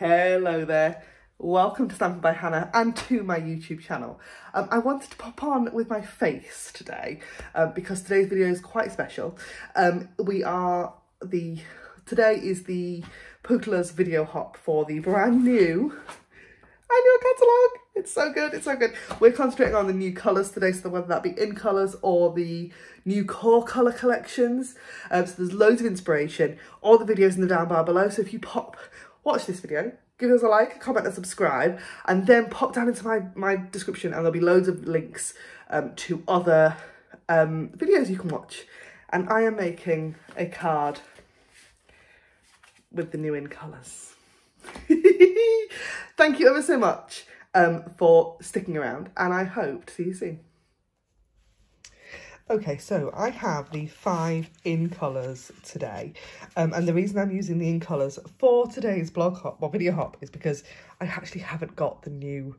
Hello there, welcome to Stampin' by Hannah and to my YouTube channel. I wanted to pop on with my face today because today's video is quite special. Today is the Pootler's video hop for the brand new annual catalogue. It's so good, it's so good. We're concentrating on the new colours today, so whether that be in colours or the new core colour collections. So there's loads of inspiration. All the videos in the down bar below, so if you watch this video, give us a like, a comment and subscribe, and then pop down into my description and there'll be loads of links to other videos you can watch. And I am making a card with the new in colours. Thank you ever so much for sticking around, and I hope to see you soon. Okay, so I have the 5 in colours today, and the reason I'm using the in colours for today's blog hop or video hop is because I actually haven't got the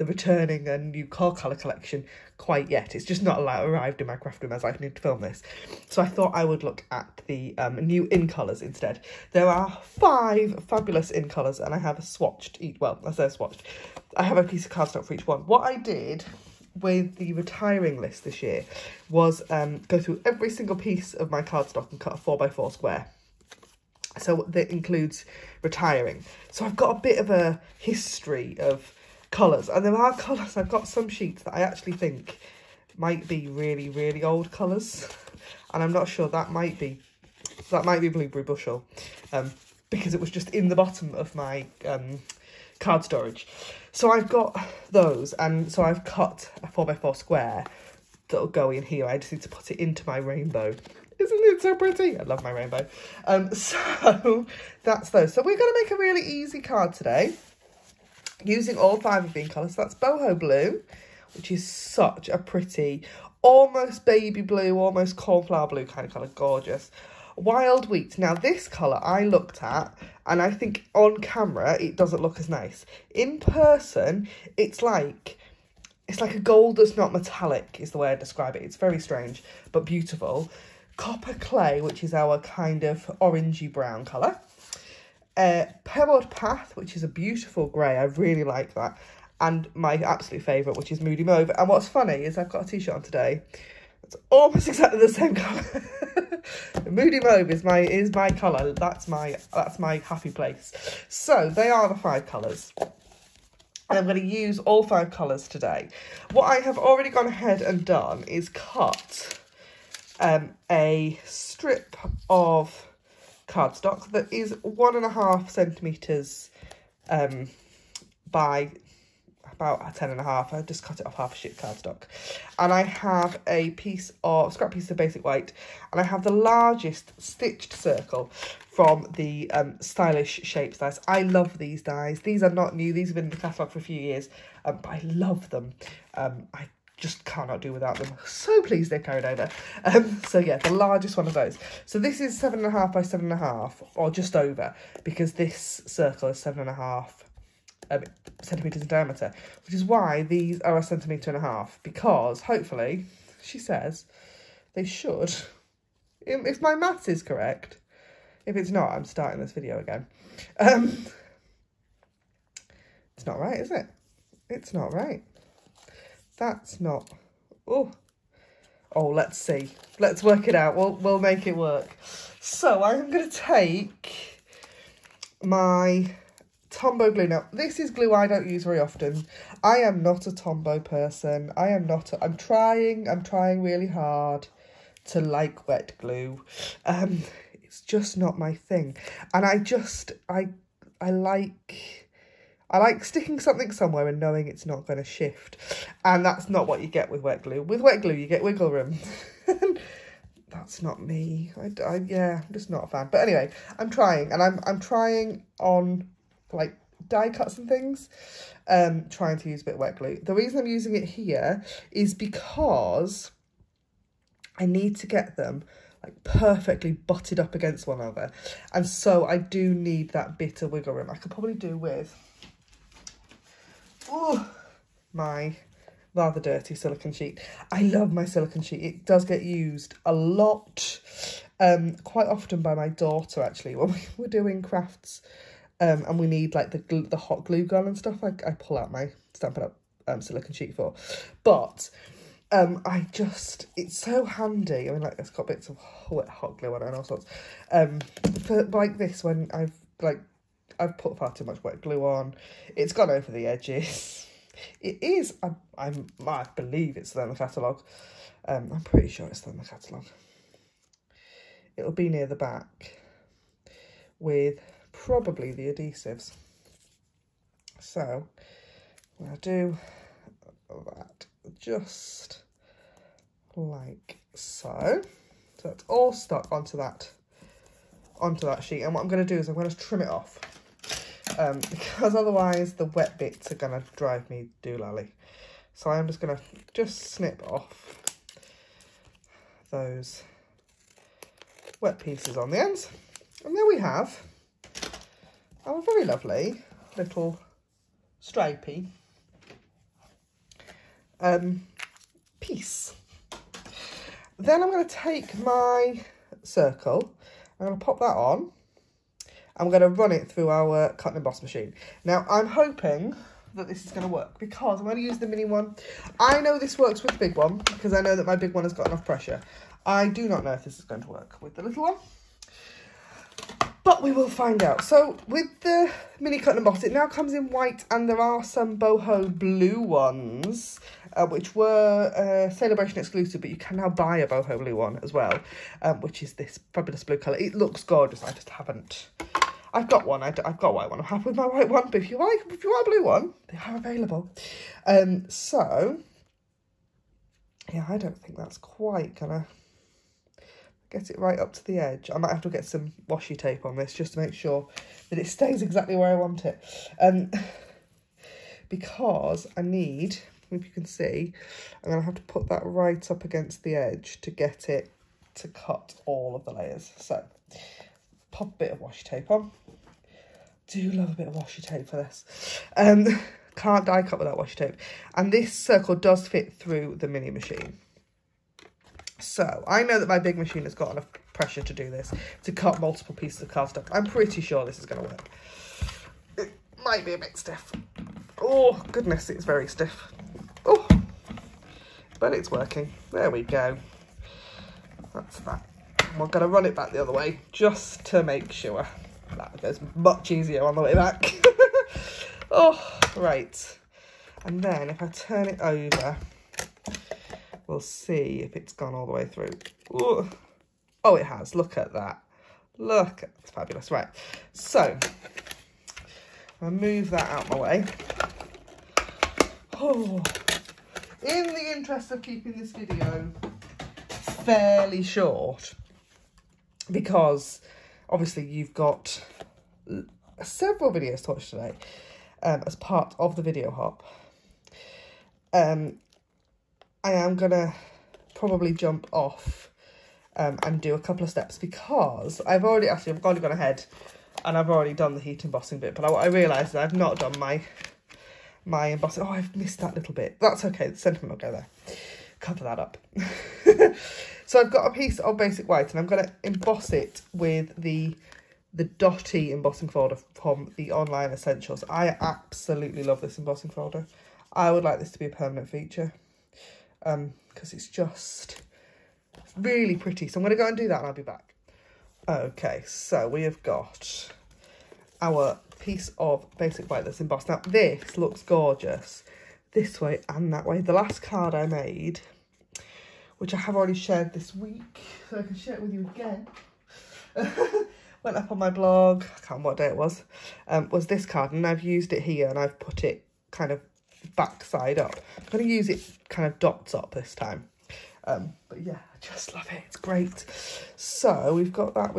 returning and new core colour collection quite yet. It's just not arrived in my craft room as I need to film this. So I thought I would look at the new in colours instead. There are 5 fabulous in colours and I have swatched each, well, as they're swatched, I have a piece of cardstock for each one. What I did with the retiring list this year was go through every single piece of my cardstock and cut a 4x4 square. So that includes retiring. So I've got a bit of a history of colours, and there are colours. I've got some sheets that I actually think might be really old colours, and I'm not sure that might be Blueberry Bushel, because it was just in the bottom of my card storage. So I've got those, and so I've cut a 4x4 square that'll go in here. I just need to put it into my rainbow. Isn't it so pretty? I love my rainbow. So that's those. So we're going to make a really easy card today, using all 5 of the colours. So that's Boho Blue, which is such a pretty, almost baby blue, almost cornflower blue kind of colour. Gorgeous. Wild Wheat. Now this colour I looked at, and I think on camera it doesn't look as nice. In person, it's like a gold that's not metallic, is the way I describe it. It's very strange, but beautiful. Copper Clay, which is our kind of orangey brown colour. Pebbled Path, which is a beautiful grey. I really like that. And my absolute favourite, which is Moody Mauve. And what's funny is I've got a t-shirt on today that's almost exactly the same colour. Moody Mauve is my colour. That's my happy place. So they are the 5 colours, and I'm going to use all 5 colours today. What I have already gone ahead and done is cut a strip of cardstock that is 1.5 centimetres by about 10.5. I just cut it off half a sheet cardstock, and I have a scrap piece of basic white, and I have the largest stitched circle from the Stylish Shapes dies. I love these dies. These are not new. These have been in the catalogue for a few years, but I love them. I just cannot do without them. So pleased they're carried over. So yeah, the largest one of those. So this is 7.5 by 7.5, or just over, because this circle is 7.5 centimetres in diameter, which is why these are 1.5 centimetres, because hopefully, she says, they should, if my maths is correct. If it's not, I'm starting this video again. It's not right, is it? It's not right. That's not, oh, let's see. Let's work it out. We'll make it work. So I'm going to take my Tombow glue. Now, this is glue I don't use very often. I am not a Tombow person. I'm trying really hard to like wet glue. It's just not my thing. And I like sticking something somewhere and knowing it's not going to shift. And that's not what you get with wet glue. With wet glue, you get wiggle room. That's not me. Yeah, I'm just not a fan. But anyway, I'm trying. And I'm trying on, like, die cuts and things, trying to use a bit of wet glue. The reason I'm using it here is because I need to get them, like, perfectly butted up against one another. And so I do need that bit of wiggle room. I could probably do with... Oh, my rather dirty silicone sheet. I love my silicone sheet. It does get used a lot, quite often by my daughter, actually, when we're doing crafts and we need like the hot glue gun and stuff, I pull out my Stampin' Up! Silicone sheet for. But I just, it's so handy. I mean, like, it's got bits of hot glue on it and all sorts. For like this, when I've put far too much wet glue on, it's gone over the edges. It is, I believe it's still in the catalogue. I'm pretty sure it's still in the catalogue. It'll be near the back with probably the adhesives. So I'm gonna do that just like so. So that's all stuck onto that sheet. And what I'm gonna do is I'm gonna trim it off. Because otherwise the wet bits are gonna drive me doolally. So I'm just gonna snip off those wet pieces on the ends, and there we have our very lovely little stripy piece. Then I'm going to take my circle, I'm going to pop that on, I'm going to run it through our cut and emboss machine. Now I'm hoping that this is going to work, because I'm going to use the mini one. I know this works with the big one, because I know that my big one has got enough pressure. I do not know if this is going to work with the little one, but we will find out. So with the mini cut and emboss, it now comes in white, and there are some boho blue ones, which were Celebration exclusive, but you can now buy a boho blue one as well, which is this fabulous blue colour. It looks gorgeous. I just haven't. I've got one. I've got a white one. I'm happy with my white one, but if you want a blue one, they are available. So, yeah, I don't think that's quite gonna get it right up to the edge. I might have to get some washi tape on this just to make sure that it stays exactly where I want it. Because I need, if you can see, I'm gonna have to put that right up against the edge to get it to cut all of the layers. So, pop a bit of washi tape on. Do love a bit of washi tape for this. Can't die cut without washi tape. And this circle does fit through the mini machine. So I know that my big machine has got enough pressure to do this, to cut multiple pieces of cardstock. I'm pretty sure this is going to work. It might be a bit stiff. Oh, goodness, it's very stiff. Oh, but it's working. There we go. That's that. I'm going to run it back the other way just to make sure. That goes much easier on the way back. Oh, right. And then if I turn it over, we'll see if it's gone all the way through. Ooh. Oh, it has. Look at that. Look, it's fabulous. Right. So I'll move that out my way. Oh, in the interest of keeping this video fairly short, because obviously you've got several videos to watch today as part of the video hop. I am going to probably jump off and do a couple of steps, because I've already gone ahead and I've already done the heat embossing bit, but I realised that I've not done my embossing. Oh, I've missed that little bit. That's okay, the sentiment will go there. Cover that up. So I've got a piece of basic white, and I'm going to emboss it with the dotty embossing folder from the Online Essentials. I absolutely love this embossing folder. I would like this to be a permanent feature, because it's just really pretty. So I'm going to go and do that, and I'll be back. Okay, so we have got our piece of basic white that's embossed. Now this looks gorgeous this way and that way. The last card I made, which I have already shared this week, so I can share it with you again, went up on my blog, I can't remember what day it was this card, and I've used it here, and I've put it kind of back side up. I'm going to use it kind of dots up this time, but yeah, I just love it, it's great. So we've got that,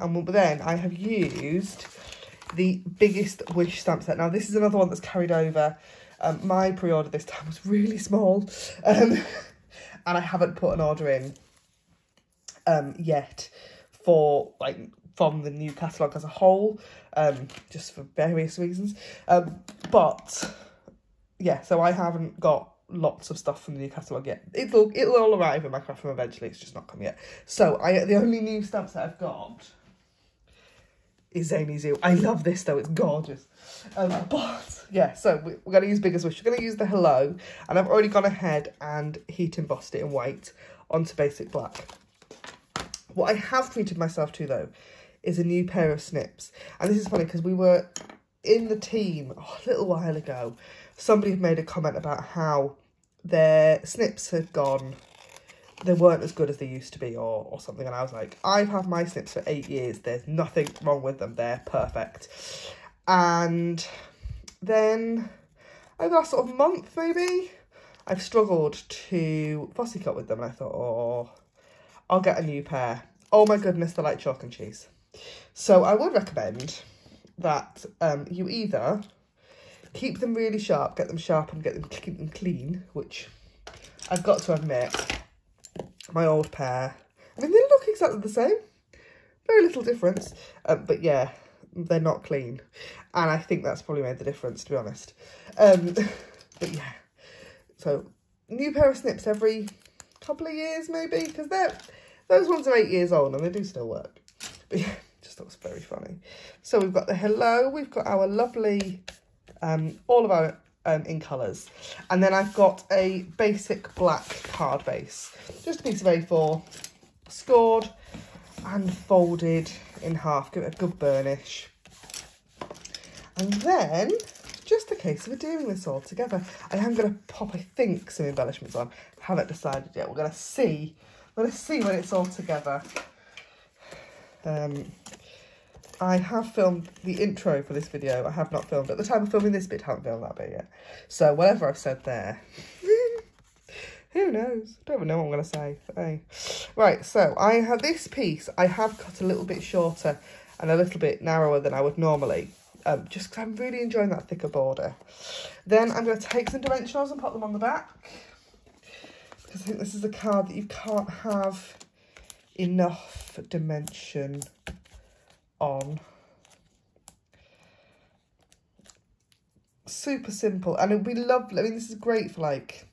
and then I have used the Biggest Wish stamp set. Now this is another one that's carried over. My pre-order this time was really small, and I haven't put an order in yet for from the new catalogue as a whole, just for various reasons, but yeah, so I haven't got lots of stuff from the new catalogue yet. It'll all arrive in my craft room eventually, it's just not come yet. So the only new stamps that I've got is Zany Zoo. I love this though, it's gorgeous. But yeah, so we're going to use Biggest Wish. We're going to use the Hello, and I've already gone ahead and heat embossed it in white onto basic black. What I have treated myself to though is a new pair of snips, and this is funny because we were in the team a little while ago. Somebody had made a comment about how their snips had gone, they weren't as good as they used to be or something, and I was like, I've had my snips for 8 years, there's nothing wrong with them, they're perfect. And then over the last sort of month maybe, I've struggled to fussy cut with them, and I thought, oh, I'll get a new pair. Oh my goodness, they're like chalk and cheese. So I would recommend that you either keep them really sharp, get them sharp and keep them clean, which I've got to admit, my old pair, I mean, they look exactly the same, very little difference, but yeah, they're not clean, and I think that's probably made the difference, to be honest. But yeah, so new pair of snips every couple of years maybe, because those ones are 8 years old and they do still work. But yeah, just looks very funny. So we've got the Hello, we've got our lovely all of our in colours, and then I've got a basic black card base, just a piece of A4 scored and folded in half, give it a good burnish. And then just a case of doing this all together. I am going to pop, I think, some embellishments on. Haven't decided yet. We're going to see. We're going to see when it's all together. I have filmed the intro for this video. I have not filmed at the time of filming this bit. Haven't filmed that bit yet. So whatever I've said there, who knows? I don't even know what I'm going to say. Hey. Right, so I have this piece. I have cut a little bit shorter and a little bit narrower than I would normally. Just because I'm really enjoying that thicker border. Then I'm going to take some dimensionals and pop them on the back, because I think this is a card that you can't have enough dimension on. Super simple, and it'd be lovely. I mean, this is great for like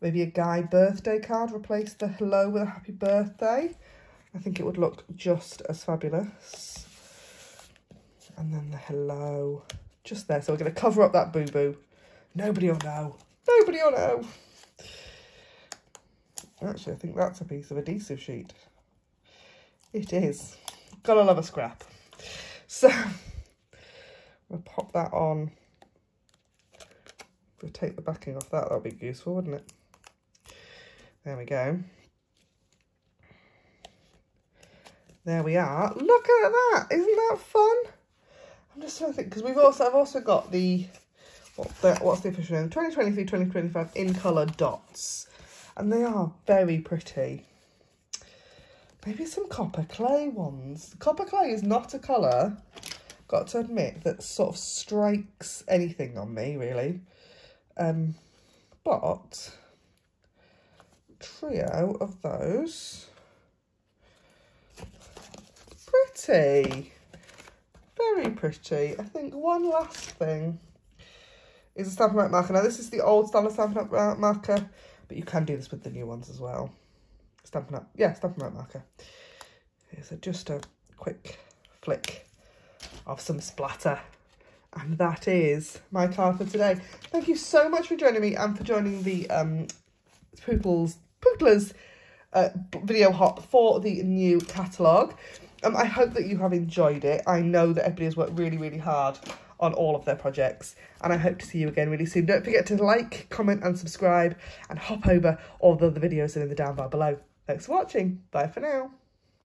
maybe a guy birthday card. Replace the Hello with a happy birthday. I think it would look just as fabulous. And then the Hello just there. So we're going to cover up that boo-boo. Nobody will know. Nobody will know. Actually, I think that's a piece of adhesive sheet. It is. Gotta love a scrap. So we'll pop that on. We'll take the backing off that. That'll be useful, wouldn't it? There we go. There we are. Look at that. Isn't that fun? I'm just trying to think, because I've also got the, what's the official name? 2023-2025 in colour dots, and they are very pretty. Maybe some copper clay ones. Copper clay is not a colour, got to admit, that sort of strikes anything on me really. But trio of those, pretty. Very pretty. I think one last thing is a Stampin' Up! marker. Now this is the old style of Stampin' Up! marker, but you can do this with the new ones as well. Stampin' Up! Yeah, Stampin' Up! marker. So just a quick flick of some splatter. And that is my card for today. Thank you so much for joining me and for joining the Pootler's video hop for the new catalogue. I hope that you have enjoyed it. I know that everybody has worked really, really hard on all of their projects, and I hope to see you again really soon. Don't forget to like, comment and subscribe, and hop over all the other videos in the down bar below. Thanks for watching. Bye for now.